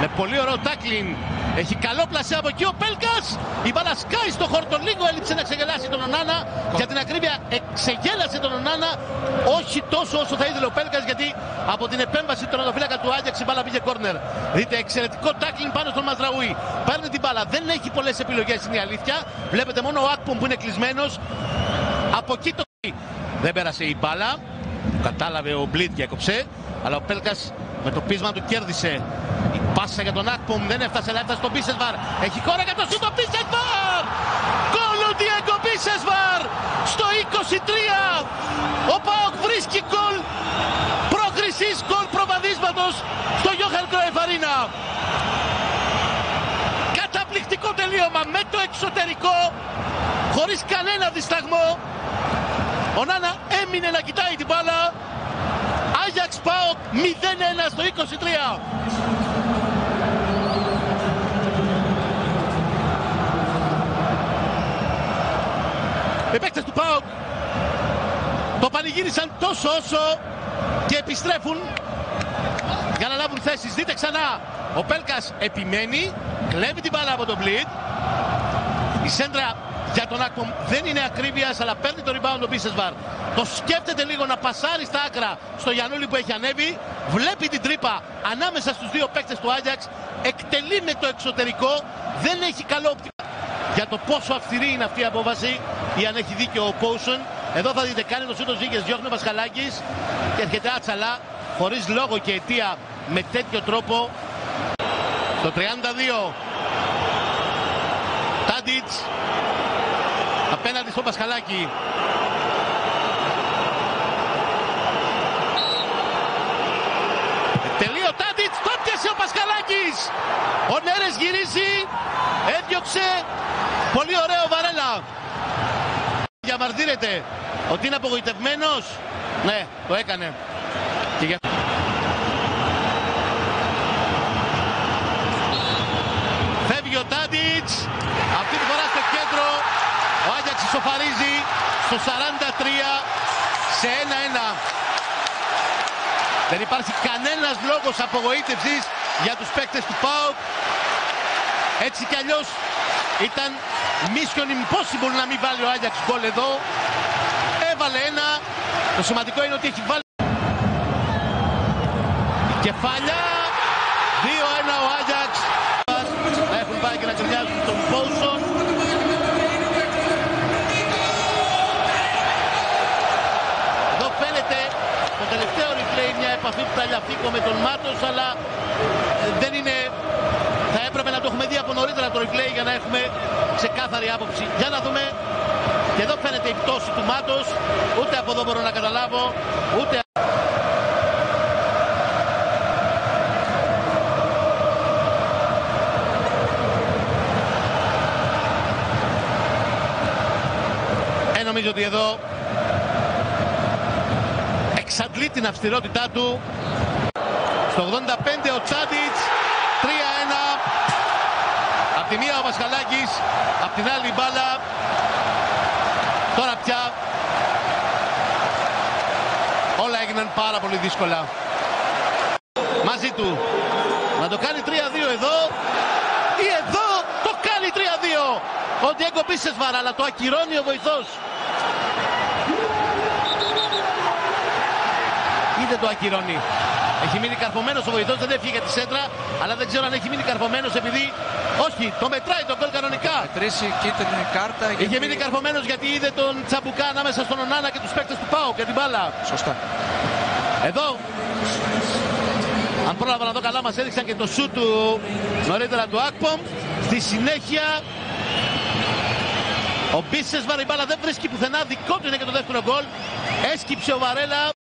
με πολύ ωραίο τάκλιν. Έχει καλό πλασέ από εκεί ο Πέλκας. Η μπάλα σκάει στο χορτο, λίγο έλειψε να ξεγελάσει τον Ονάνα. Για την ακρίβεια ξεγέλασε τον Ονάνα, όχι τόσο όσο θα ήθελε ο Πέλκας, γιατί από την επέμβαση του τερματοφύλακα του Άγιαξ η μπάλα πήγε κόρνερ. Δείτε εξαιρετικό τάκλιν πάνω στον Ματραούι. Παίρνει την μπάλα, δεν έχει πολλές επιλογές, είναι η αλήθεια. Βλέπετε μόνο ο Άκπον που είναι κλεισμένος. Από εκεί το δεν πέρασε η μπάλα. Κατάλαβε ο Μπλίντ και έκοψε, αλλά ο Πέλκας με το πείσμα του κέρδισε. Η πάσα για τον Άκμουμ δεν έφτασε, αλλά έφτασε στον Πίσεσβαρ. Έχει χώρα για το σούτ ο Πίσεσβαρ! Γκολ ο Ντιέγκο Πίσεσβαρ! Στο 23 ο ΠΑΟΚ βρίσκει γκολ πρόκρισης, γκολ προβαδίσματος στο Γιόχαν Κρόιφαρένα. Καταπληκτικό τελείωμα με το εξωτερικό, χωρίς κανένα δισταγμό. Ο Νάνα έμεινε να κοιτάει την μπάλα. Άγιαξ ΠΑΟΚ 0-1 στο 23. Οι παίκτες του ΠΑΟΚ το πανηγύρισαν τόσο όσο και επιστρέφουν για να λάβουν θέσεις. Δείτε ξανά, ο Πέλκας επιμένει, κλέβει την μπάλα από τον Μπλίντ. Η σέντρα για τον Άκμουμ δεν είναι ακρίβειας, αλλά παίρνει το rebound ο Πίσεσβαρ. Το σκέφτεται λίγο να πασάρει στα άκρα στο Γιανούλη που έχει ανέβει. Βλέπει την τρύπα ανάμεσα στους δύο παίκτες του Άγιαξ. Εκτελεί με το εξωτερικό. Δεν έχει καλό οπτικό για το πόσο αυστηρή είναι αυτή η απόβαση ή αν έχει δίκιο ο Πόουσεν. Εδώ θα δείτε, κάνει το σούτο ζύγες, διώχνει ο Πασχαλάκης και έρχεται άτσαλα, χωρίς λόγο και αιτία, με τέτοιο τρόπο. Στο 32 Tadić απέναντι στον Πασχαλάκη. Τελείω Tadić, το πιάσε ο Πασχαλάκης. Ο Νέρε γυρίζει, έδιωξε, πολύ ωραίο Βαρέλα. Διαμαρτύρεται ότι είναι απογοητευμένος. Ναι, το έκανε. Φεύγει ο Tadić, αυτή τη φορά στο κέντρο. Ο Άγιαξ ισοφαρίζει στο 43 σε 1-1. Δεν υπάρχει κανένας λόγος απογοήτευσης για τους παίκτες του ΠΑΟΚ. Έτσι κι αλλιώς ήταν mission impossible να μην βάλει ο Άγιαξ γκολ εδώ. Έβαλε ένα. Το σημαντικό είναι ότι έχει βάλει. Η κεφάλια. 2-1 ο Άγιαξ. Να έχουν πάει και να κρυάζουν τον Πόουσεν. Εδώ φαίνεται το τελευταίο replay, μια επαφή που τα λιαφήκω με τον Μάτος, αλλά δεν είναι. Θα έπρεπε να το έχουμε δει από νωρίτερα το replay για να έχουμε ξεκάθαρη άποψη. Για να δούμε. Και εδώ φαίνεται η πτώση του Μάτος. Ούτε από εδώ μπορώ να καταλάβω, ούτε. Νομίζω ότι εδώ εξαντλεί την αυστηρότητά του. Στο 85 ο Τσάτιτς, 3-1. Απ' τη μία ο Μασχαλάκης, απ' την άλλη μπάλα. Τώρα πια όλα έγιναν πάρα πολύ δύσκολα. Μαζί του να το κάνει 3-2 εδώ ή εδώ το κάνει 3-2. Ο Ντιέγκο Πίσεσβαρ, αλλά το ακυρώνει ο βοηθός. Ή δεν το ακυρώνει. Έχει μείνει καρφωμένος ο βοηθός, δεν έφυγε για τη σέντρα, αλλά δεν ξέρω αν έχει μείνει καρφωμένος επειδή. Όχι, το μετράει το γκολ κανονικά. Θα μετρήσει κίτρινη κάρτα. Και είχε μείνει καρφωμένος γιατί είδε τον τσαμπουκά ανάμεσα στον Ονάνα και τους παίκτες του ΠΑΟΚ για την μπάλα. Σωστά. Εδώ, αν πρόλαβα να δω καλά, μας έδειξαν και το σούτ του νωρίτερα του Άκπομ. Στη συνέχεια. Ο Μπίσε Βαριμπάλα δεν βρίσκει πουθενά, δικό του είναι και το δεύτερο γκολ. Έσκυψε ο Βαρέλα.